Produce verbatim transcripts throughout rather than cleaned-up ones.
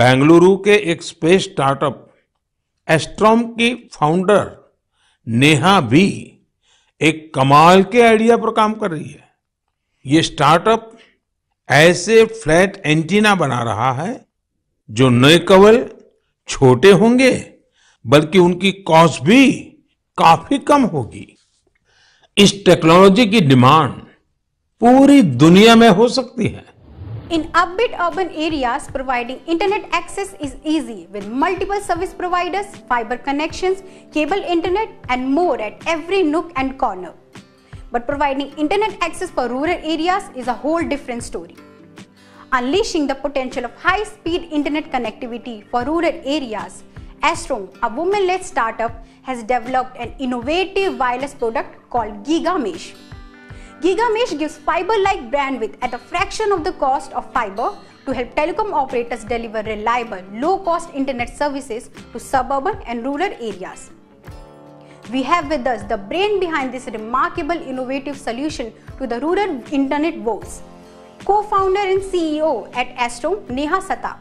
बेंगलुरु के एक space startup Astrome की फाउंडर नेहा भी एक कमाल के आइडिया पर काम कर रही है। ये स्टार्टअप ऐसे फ्लैट एंटीना बना रहा है जो न केवल छोटे होंगे बल्कि उनकी कॉस्ट भी काफी कम होगी। इस टेक्नोलॉजी की डिमांड पूरी दुनिया में हो सकती है। In upbeat urban areas, providing internet access is easy with multiple service providers, fiber connections, cable internet and more at every nook and corner. But providing internet access for rural areas is a whole different story. Unleashing the potential of high-speed internet connectivity for rural areas, Astrome, a woman-led startup, has developed an innovative wireless product called GigaMesh. GigaMesh gives fiber-like bandwidth at a fraction of the cost of fiber to help telecom operators deliver reliable, low-cost internet services to suburban and rural areas. We have with us the brain behind this remarkable innovative solution to the rural internet woes, co-founder and C E O at Astrome, Neha Satak.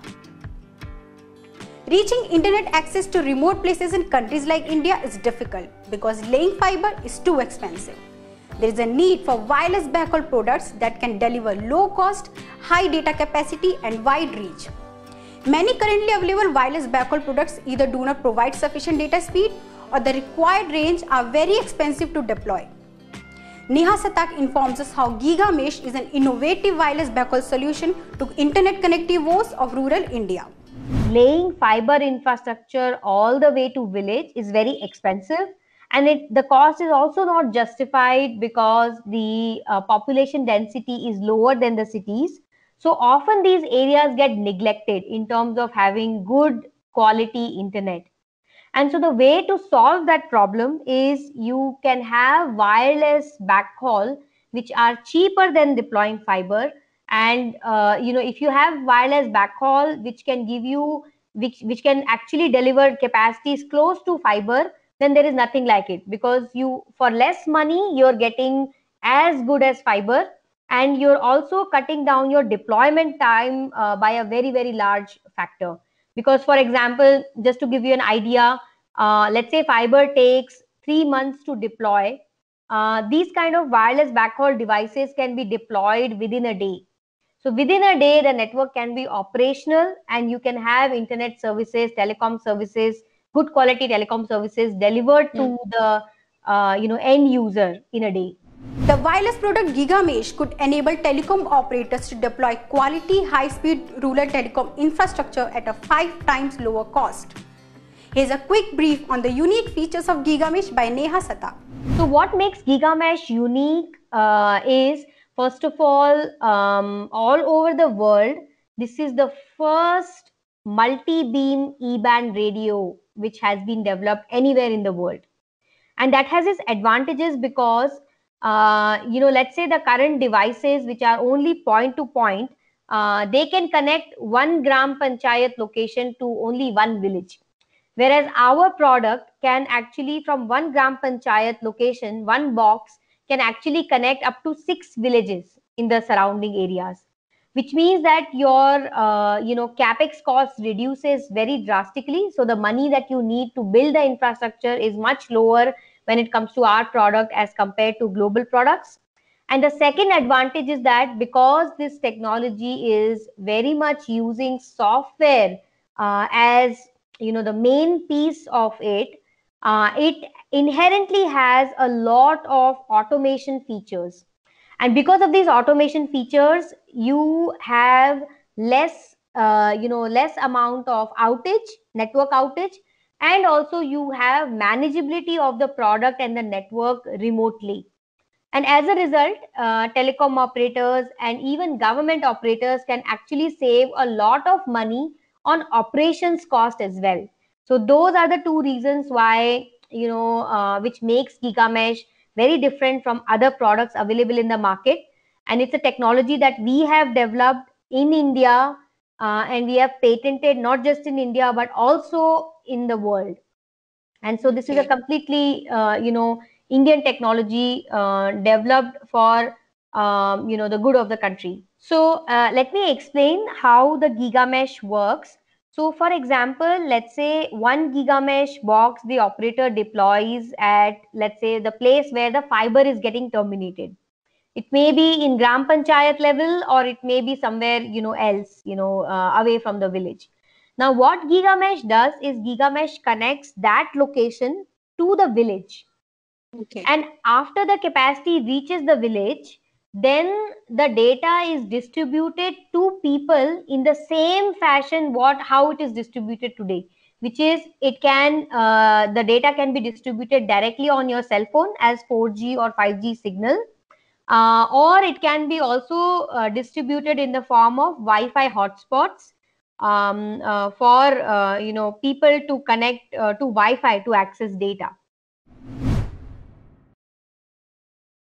Reaching internet access to remote places in countries like India is difficult because laying fiber is too expensive. There is a need for wireless backhaul products that can deliver low cost, high data capacity and wide reach. Many currently available wireless backhaul products either do not provide sufficient data speed or the required range are very expensive to deploy. Neha Satak informs us how GigaMesh is an innovative wireless backhaul solution to internet connective woes of rural India. Laying fiber infrastructure all the way to village is very expensive. And it, the cost is also not justified because the uh, population density is lower than the cities. So often these areas get neglected in terms of having good quality internet. And so the way to solve that problem is you can have wireless backhaul, which are cheaper than deploying fiber. And, uh, you know, if you have wireless backhaul, which can give you, which, which can actually deliver capacities close to fiber, then there is nothing like it, because you, for less money, you're getting as good as fiber and you're also cutting down your deployment time uh, by a very, very large factor. Because for example, just to give you an idea, uh, let's say fiber takes three months to deploy. Uh, these kind of wireless backhaul devices can be deployed within a day. So within a day, the network can be operational and you can have internet services, telecom services, good quality telecom services delivered to the uh, you know, end user in a day. The wireless product GigaMesh could enable telecom operators to deploy quality high-speed rural telecom infrastructure at a five times lower cost. Here's a quick brief on the unique features of GigaMesh by Neha Satak. So what makes GigaMesh unique uh, is, first of all, um, all over the world, this is the first multi-beam E-band radio which has been developed anywhere in the world. And that has its advantages because, uh, you know, let's say the current devices which are only point to point, uh, they can connect one gram panchayat location to only one village. Whereas our product can actually, from one gram panchayat location, one box can actually connect up to six villages in the surrounding areas, which means that your, uh, you know, capex cost reduces very drastically. So the money that you need to build the infrastructure is much lower when it comes to our product as compared to global products. And the second advantage is that because this technology is very much using software uh, as, you know, the main piece of it, uh, it inherently has a lot of automation features. And because of these automation features, you have less, uh, you know, less amount of outage, network outage, and also you have manageability of the product and the network remotely. And as a result, uh, telecom operators and even government operators can actually save a lot of money on operations cost as well. So those are the two reasons why, you know, uh, which makes GigaMesh very different from other products available in the market. And it's a technology that we have developed in India uh, and we have patented not just in India, but also in the world. And so this is a completely, uh, you know, Indian technology uh, developed for, um, you know, the good of the country. So uh, let me explain how the GigaMesh works. So for example, let's say one GigaMesh box the operator deploys at, let's say, the place where the fiber is getting terminated. It may be in Gram Panchayat level, or it may be somewhere, you know, else, you know, uh, away from the village. Now what GigaMesh does is GigaMesh connects that location to the village. Okay. And after the capacity reaches the village, then the data is distributed to people in the same fashion what how it is distributed today, which is it can uh, the data can be distributed directly on your cell phone as four G or five G signal, uh, or it can be also uh, distributed in the form of Wi-Fi hotspots um, uh, for uh, you know people to connect uh, to Wi-Fi to access data.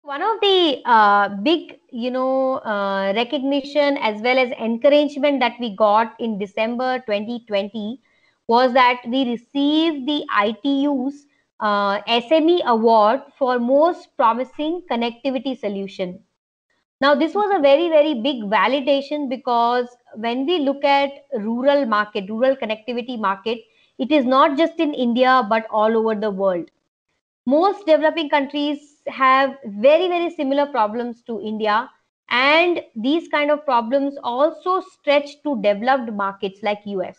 One of the uh, big, you know, uh, recognition as well as encouragement that we got in December twenty twenty was that we received the I T U's uh, S M E award for most promising connectivity solution. Now, this was a very, very big validation, because when we look at rural market, rural connectivity market, it is not just in India, but all over the world. Most developing countries have very, very similar problems to India, and these kind of problems also stretch to developed markets like U S.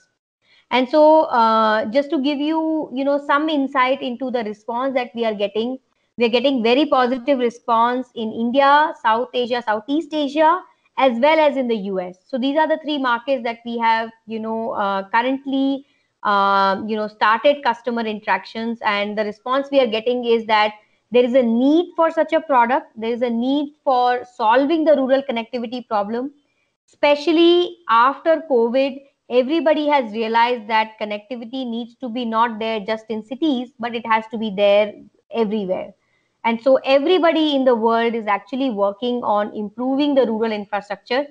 And so uh, just to give you you know some insight into the response that we are getting, we are getting very positive response in India, South Asia, Southeast Asia, as well as in the U S. So these are the three markets that we have you know uh, currently uh, you know started customer interactions, and the response we are getting is that there is a need for such a product. There is a need for solving the rural connectivity problem. Especially after COVID, everybody has realized that connectivity needs to be not there just in cities, but it has to be there everywhere. And so everybody in the world is actually working on improving the rural infrastructure.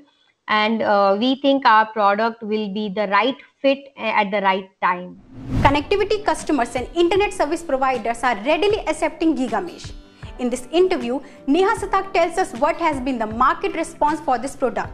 And uh, we think our product will be the right fit at the right time. Connectivity customers and internet service providers are readily accepting GigaMesh. In this interview, Neha Satak tells us what has been the market response for this product.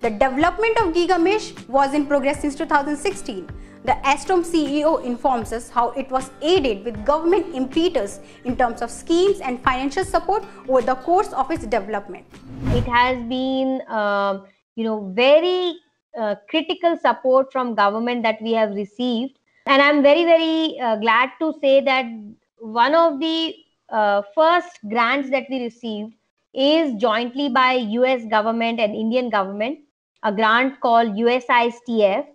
The development of GigaMesh was in progress since two thousand sixteen. The Astrome C E O informs us how it was aided with government impetus in terms of schemes and financial support over the course of its development. It has been uh, you know, very uh, critical support from government that we have received. And I'm very, very uh, glad to say that one of the uh, first grants that we received is jointly by U S government and Indian government, a grant called U S I S T F.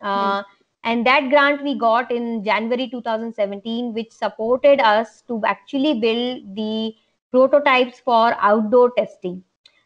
Uh, mm. And that grant we got in January two thousand seventeen, which supported us to actually build the prototypes for outdoor testing.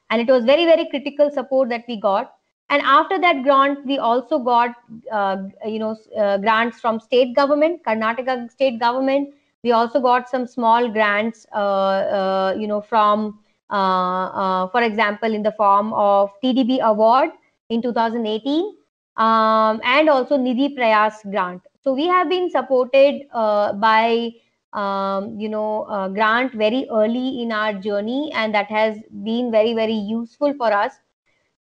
And it was very, very critical support that we got. And after that grant, we also got, uh, you know, uh, grants from state government, Karnataka state government. We also got some small grants, uh, uh, you know, from, uh, uh, for example, in the form of T D B award in two thousand eighteen, um, and also Nidhi Prayas grant. So we have been supported uh, by, um, you know, uh, grant very early in our journey, and that has been very, very useful for us.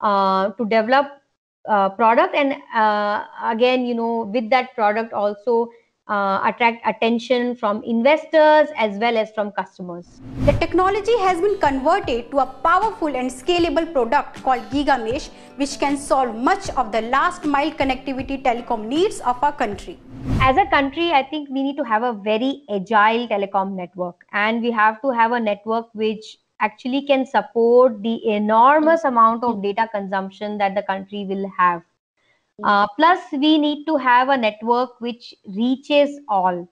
Uh, to develop uh, product, and uh, again, you know, with that product also uh, attract attention from investors as well as from customers. The technology has been converted to a powerful and scalable product called GigaMesh, which can solve much of the last mile connectivity telecom needs of our country. As a country, I think we need to have a very agile telecom network, and we have to have a network which actually can support the enormous amount of data consumption that the country will have. Uh, plus, we need to have a network which reaches all.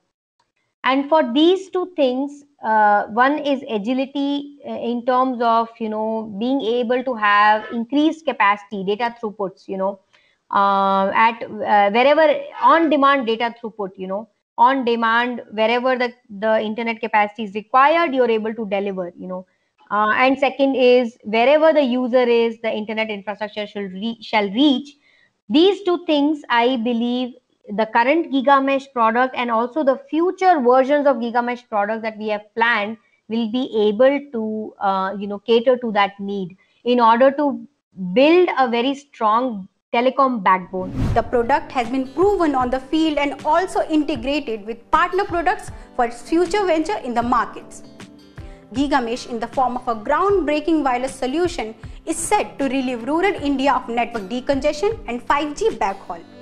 And for these two things, uh, one is agility in terms of, you know, being able to have increased capacity, data throughputs, you know, uh, at uh, wherever on-demand data throughput, you know, on demand, wherever the, the internet capacity is required, you're able to deliver, you know. Uh, and second is, wherever the user is, the internet infrastructure shall, re shall reach. These two things, I believe, the current GigaMesh product and also the future versions of GigaMesh products that we have planned will be able to, uh, you know, cater to that need in order to build a very strong telecom backbone. The product has been proven on the field and also integrated with partner products for its future venture in the markets. GigaMesh, in the form of a groundbreaking wireless solution, is said to relieve rural India of network decongestion and five G backhaul.